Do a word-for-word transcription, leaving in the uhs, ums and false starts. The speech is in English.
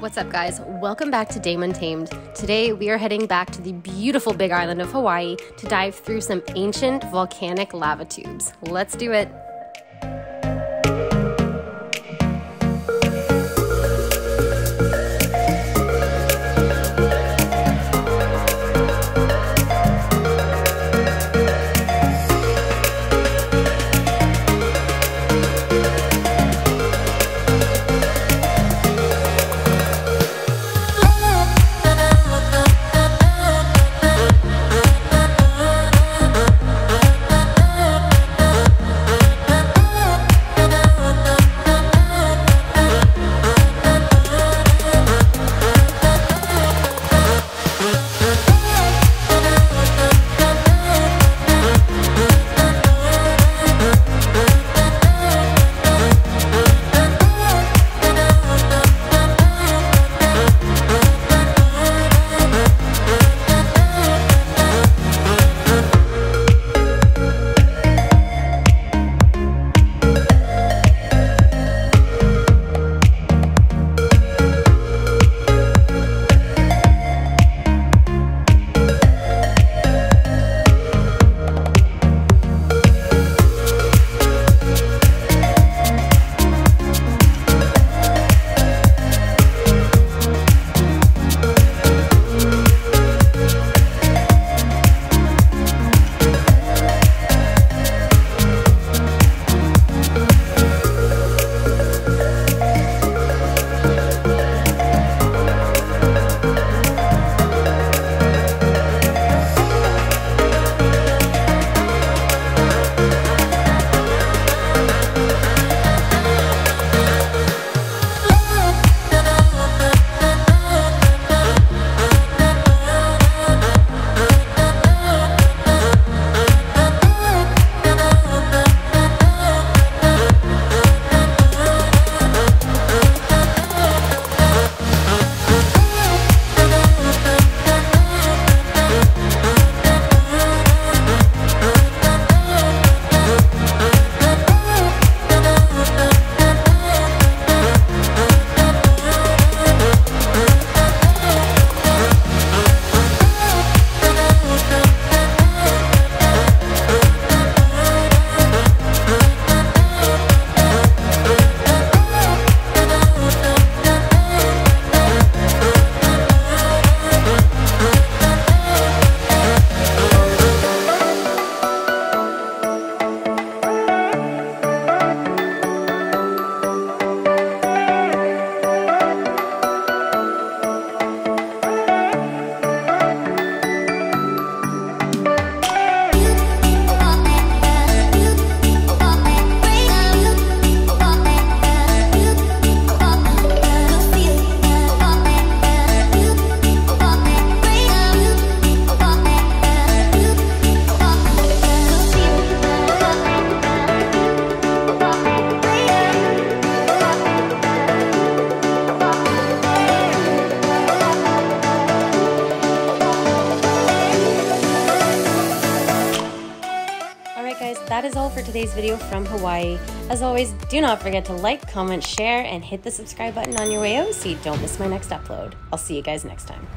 What's up, guys? Welcome back to Dame Untamed. Today we are heading back to the beautiful Big Island of Hawaii to dive through some ancient volcanic lava tubes. Let's do it! That is all for today's video from Hawaii. As always, do not forget to like, comment, share, and hit the subscribe button on your way out so you don't miss my next upload. I'll see you guys next time.